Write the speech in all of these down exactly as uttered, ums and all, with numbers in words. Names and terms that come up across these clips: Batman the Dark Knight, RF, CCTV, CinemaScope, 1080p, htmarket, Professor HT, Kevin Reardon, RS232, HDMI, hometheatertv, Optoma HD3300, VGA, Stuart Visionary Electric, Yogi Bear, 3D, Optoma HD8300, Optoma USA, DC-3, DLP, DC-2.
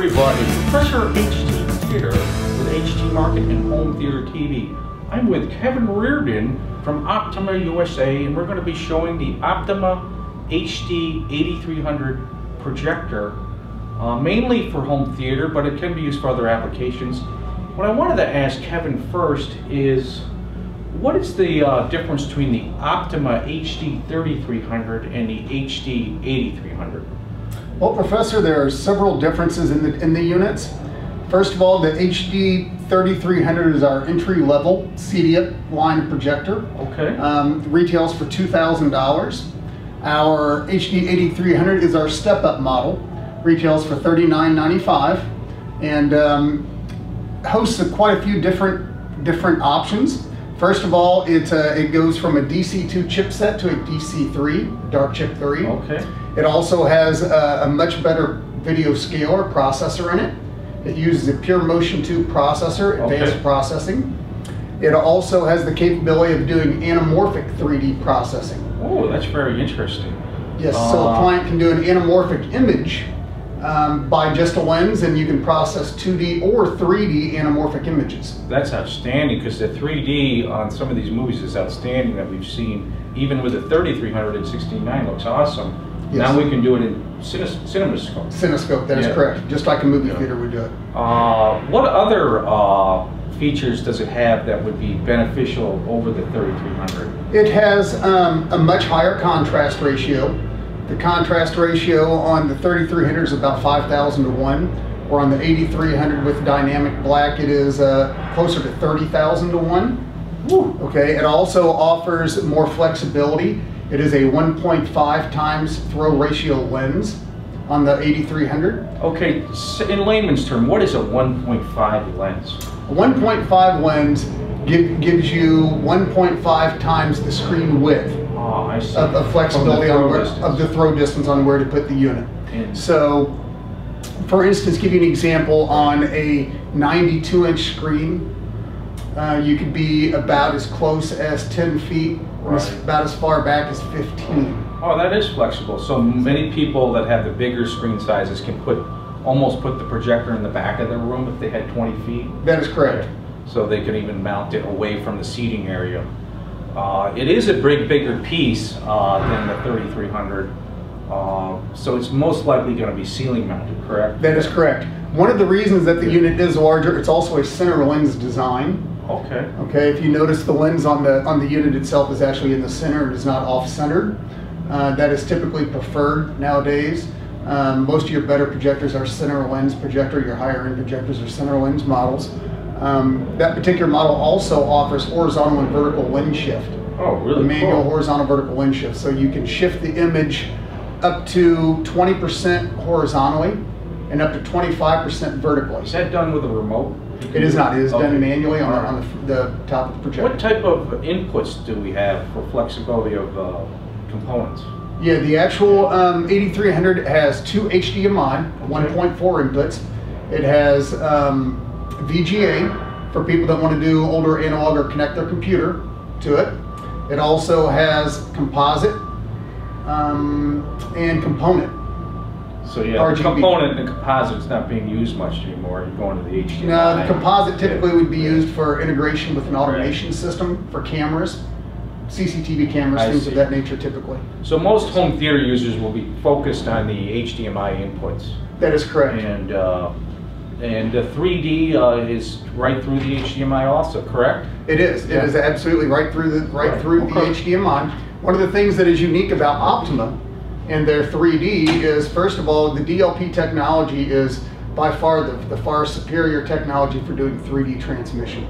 everybody, Professor H T here with H T Market and Home Theater T V. I'm with Kevin Reardon from Optoma U S A, and we're going to be showing the Optoma H D eighty-three hundred projector, uh, mainly for home theater, but it can be used for other applications. What I wanted to ask Kevin first is, what is the uh, difference between the Optoma H D thirty-three hundred and the H D eighty-three hundred? Well, Professor, there are several differences in the, in the units. First of all, the H D thirty-three hundred is our entry-level C D line projector. Okay. Um, retails for two thousand dollars. Our H D eighty-three hundred is our step-up model, retails for thirty-nine ninety-five, and um, hosts of quite a few different different options. First of all, it, uh, it goes from a D C two chipset to a D C three, dark chip three. Okay. It also has a, a much better video scaler processor in it. It uses a pure motion two processor, advanced okay. processing. It also has the capability of doing anamorphic three D processing. Oh, that's very interesting. Yes, uh, so a client can do an anamorphic image um, by just a lens, and you can process two D or three D anamorphic images. That's outstanding, because the three D on some of these movies is outstanding that we've seen. Even with the thirty-three hundred and sixty-nine looks awesome. Yes. Now we can do it in cines CinemaScope. CinemaScope, that yeah. is correct. Just like a movie yeah. theater would do it. Uh, what other uh, features does it have that would be beneficial over the thirty-three hundred? It has um, a much higher contrast ratio. The contrast ratio on the thirty-three hundred is about five thousand to one, or on the eighty-three hundred with dynamic black it is uh, closer to thirty thousand to one. Woo. Okay, it also offers more flexibility. It is a one point five times throw ratio lens on the eighty-three hundred. Okay, in layman's term, what is a one point five lens? A one point five lens give, gives you one point five times the screen width oh, I see. of the flexibility on where, of the throw distance on where to put the unit. Yeah. So, for instance, give you an example, on a ninety-two inch screen, uh, you could be about as close as ten feet, right. and about as far back as fifteen. Oh, that is flexible. So many people that have the bigger screen sizes can put almost put the projector in the back of their room if they had twenty feet. That is correct. So they could even mount it away from the seating area. Uh, it is a big, bigger piece uh, than the thirty-three hundred, uh, so it's most likely going to be ceiling mounted, correct? That is correct. One of the reasons that the unit is larger, it's also a center lens design. Okay. Okay, if you notice, the lens on the, on the unit itself is actually in the center and is not off-centered. Uh, that is typically preferred nowadays. Um, most of your better projectors are center lens projector, your higher end projectors are center lens models. Um, that particular model also offers horizontal and vertical lens shift. Oh, really? Manual cool. horizontal vertical lens shift. So you can shift the image up to twenty percent horizontally and up to twenty-five percent vertically. Is that done with a remote? It is not. It is okay. done manually on, on the, the top of the projector. What type of inputs do we have for flexibility of uh, components? Yeah, the actual um, eighty-three hundred has two H D M I, one point four inputs. It has um, V G A for people that want to do older analog or connect their computer to it. It also has composite um, and component. So yeah, R G B. The component and composite is not being used much anymore. You're going to the H D M I. No, the composite typically yeah. would be used for integration with an automation right. system for cameras. C C T V cameras, I things see. of that nature typically. So most home theater users will be focused on the H D M I inputs. That is correct. And uh, and the three D uh, is right through the H D M I also, correct? It is. Yeah. It is absolutely right through the right, right. through okay. the H D M I. One of the things that is unique about Optoma and their three D is, first of all, the D L P technology is by far the, the far superior technology for doing three D transmission.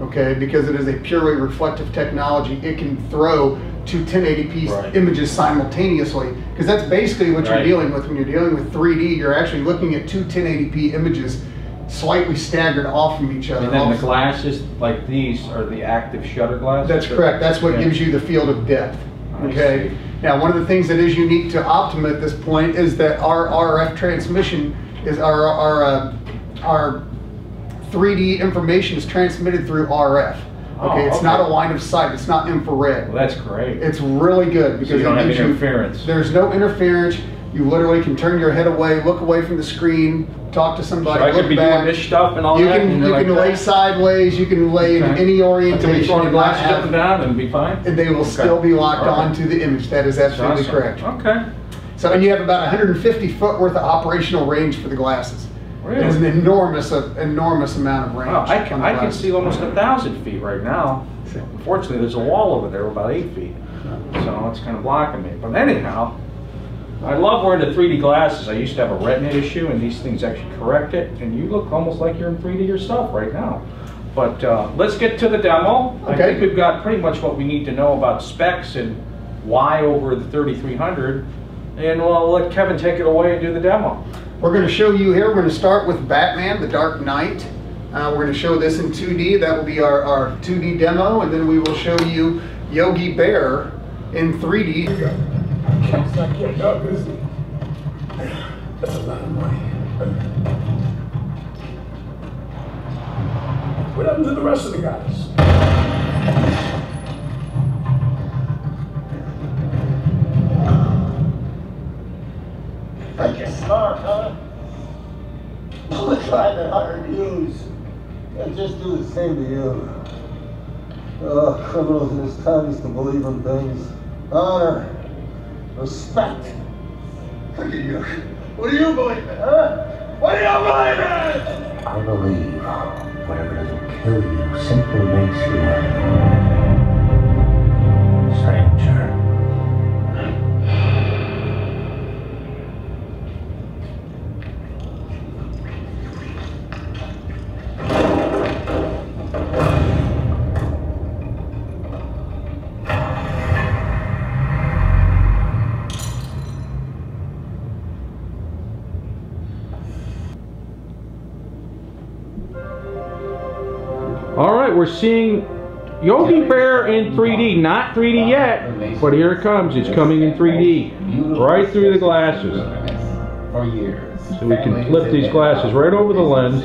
Okay, because it is a purely reflective technology, it can throw to ten eighty p right. images simultaneously, because that's basically what right. you're dealing with when you're dealing with three D. You're actually looking at two ten eighty p images slightly staggered off from each other. And then also, the glasses like these are the active shutter glasses? That's so correct. That's what yeah. gives you the field of depth. Okay. Now, one of the things that is unique to Optoma at this point is that our R F transmission is our, our, uh, our three D information is transmitted through R F. Okay, oh, it's okay. not a line of sight. It's not infrared. Well, that's great. It's really good because so you don't it have interference. You, there's no interference. You literally can turn your head away, look away from the screen, talk to somebody, so I look could be back. Doing this stuff and all you that? Can, and you like can that? lay sideways, you can lay okay. in any orientation. Until you latch up and down and be fine? And they will okay. still be locked right. onto the image. That is absolutely awesome. correct. Okay. So, and you have about one hundred fifty foot worth of operational range for the glasses. Really? It's an enormous, uh, enormous amount of range. Wow, I can, I can see almost a thousand feet right now. Unfortunately, there's a wall over there about eight feet, so it's kind of blocking me. But anyhow, I love wearing the three D glasses. I used to have a retina issue, and these things actually correct it. And you look almost like you're in three D yourself right now. But uh, let's get to the demo. Okay. I think we've got pretty much what we need to know about specs and why over the thirty-three hundred. And we'll let Kevin take it away and do the demo. We're going to show you here, we're going to start with Batman the Dark Knight. Uh, we're going to show this in two D. That will be our, our two D demo, and then we will show you Yogi Bear in three D. That's a lot of money. What happened to the rest of the guys? Smart, huh? We'll try to hire you and just do the same to you. Oh, criminals in this town used to believe in things. Honor, respect. Look at you. What do you believe in, huh? What do you believe in? I believe whatever doesn't kill you simply makes you a stranger. We're seeing Yogi Bear in three D, not three D yet, but here it comes. It's coming in three D, right through the glasses. So we can flip these glasses right over the lens,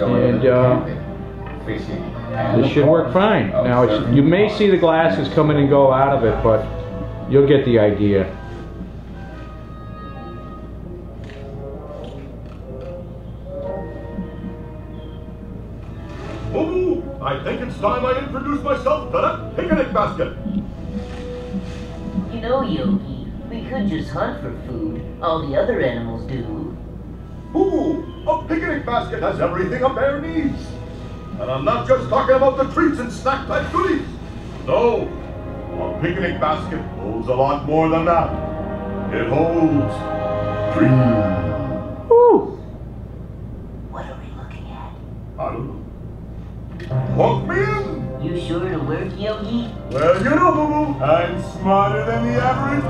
and uh, this should work fine. Now, it's, you may see the glasses coming and go out of it, but you'll get the idea. I think it's time I introduce myself to that picnic basket. You know, Yogi, we could just hunt for food. All the other animals do. Ooh, a picnic basket has everything a bear needs. And I'm not just talking about the treats and snack-type goodies. No, a picnic basket holds a lot more than that. It holds dreams. Ooh. What are we looking at? I don't know. Hook me in! You sure to work, Yogi? Well, you know, Boo Boo, I'm smarter than the average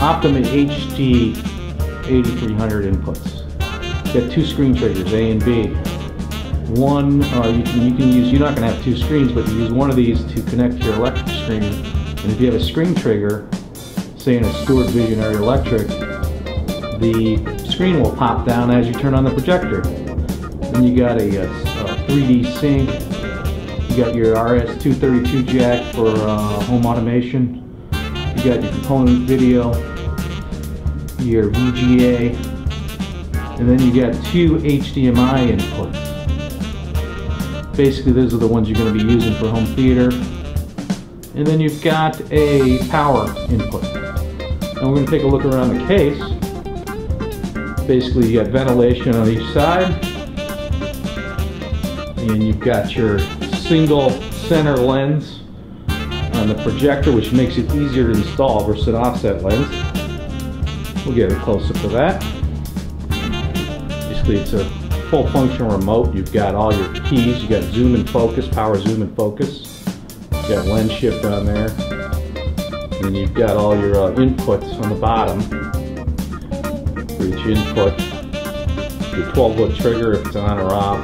Optoma H D eighty-three hundred inputs. Get two screen triggers, A and B. One, uh, you, can, you can use, you're not going to have two screens, but you use one of these to connect to your electric screen. And if you have a screen trigger, say in a Stuart Visionary Electric, the screen will pop down as you turn on the projector. Then you got a, a, a three D sync, you got your R S two thirty-two jack for uh, home automation, you got your component video, your V G A, and then you got two H D M I inputs. Basically those are the ones you're going to be using for home theater. And then you've got a power input. Now we're going to take a look around the case. Basically you got ventilation on each side, and you've got your single center lens on the projector, which makes it easier to install versus an offset lens. We'll get a close-up of that. Basically it's a full function remote. You've got all your keys. You've got zoom and focus, power zoom and focus. You've got lens shift on there. And you've got all your uh, inputs on the bottom for each input. Your twelve-foot trigger if it's on or off.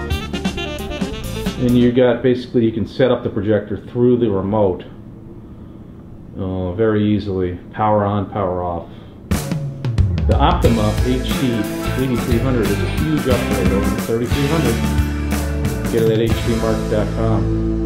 And you got basically you can set up the projector through the remote uh, very easily. Power on, power off. The Optoma H D eighty-three hundred is a huge upgrade over the thirty-three hundred. Get it at H D mark dot com.